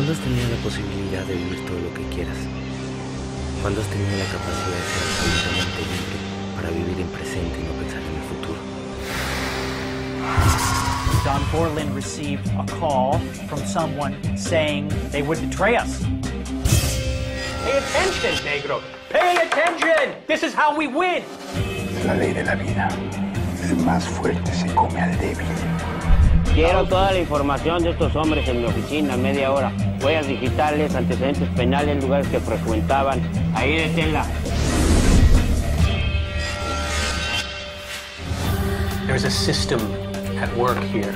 ¿Cuándo has tenido la posibilidad de vivir todo lo que quieras? ¿Cuándo has tenido la capacidad de ser absolutamente libre para vivir en presente y no pensar en el futuro? Don Borland received a call from someone saying they would betray us. Pay attention, negro. Pay attention. This is how we win. La ley de la vida. El más fuerte se come al débil. Quiero toda la información de estos hombres en mi oficina, media hora. Huellas digitales, antecedentes penales, lugares que frecuentaban. Ahí deténla. There's a system at work here.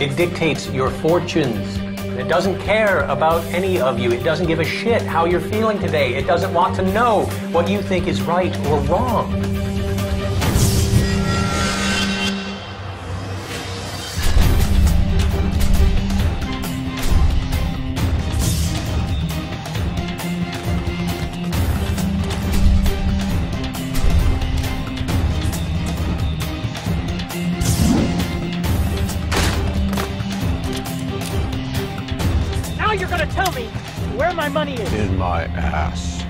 It dictates your fortunes. It doesn't care about any of you. It doesn't give a shit how you're feeling today. It doesn't want to know what you think is right or wrong. You're gonna tell me where my money is. In my ass.